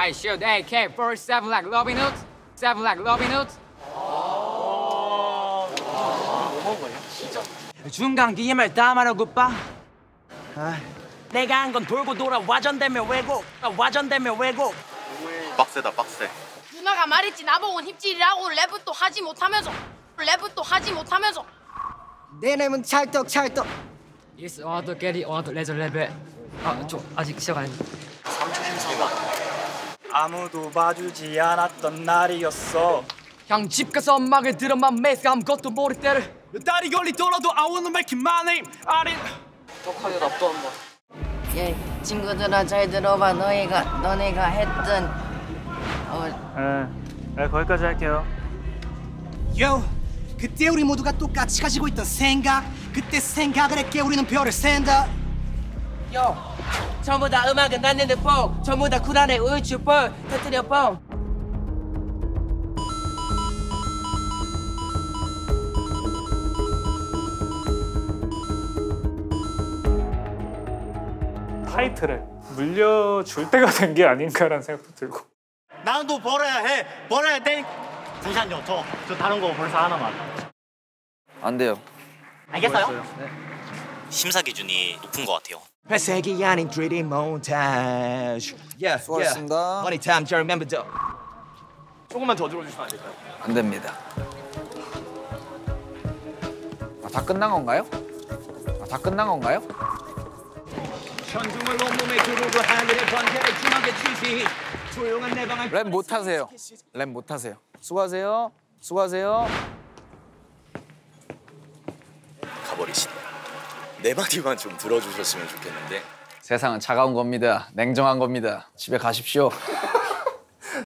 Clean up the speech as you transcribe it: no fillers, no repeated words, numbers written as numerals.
I shoot AK-47 like Robin Hood. 진짜. 중간 기임을 다 말하고 봐. 내가 한 건 돌고 돌아 와전되며 왜곡. 빡세다 빡세. 누나가 말했지 나보고 힙질이라고. 랩도 하지 못하면서. 내 랩은 찰떡. It's on to get it on to 레저 레벨. 저 아직 시작 안 했는데. 3초 심사가. 아무도 봐주지 않았던 날이었어. 형 집 가서 음악을 들어만 매스 아무것도 모를 때를. 몇 달이 걸리더라도 I wanna make it my name. 떡하게 납도 한 번. 예 친구들아 잘 들어봐. 너네가 했던 거기까지 할게요. Yo, 그때 우리 모두가 똑같이 가지고 있던 생각. 그때 생각을 했기에 우리는 별을 샌다. Yo, 전부 다 음악은 났는데 뽕. 전부 다 구란의 우주 뽕 터뜨려 뽕. 타이틀을 물려줄 때가 된 게 아닌가라는 생각도 들고. 나도 벌어야 해. 벌어야 돼. 잠시만요. 저 다른 거 벌써 하나만. 안 돼요. 알겠어요? 네. 심사 기준이 높은 것 같아요. 회색이 아닌 3D 몬타주. 수고하셨습니다. Money time, just remember though. 조금만 더 들어주시면 안 될까요? 안 됩니다. 다 끝난 건가요? 랩 못하세요. 수고하세요. 가버리시네. 내 마디만 좀 들어주셨으면 좋겠는데. 세상은 차가운 겁니다. 냉정한 겁니다. 집에 가십시오.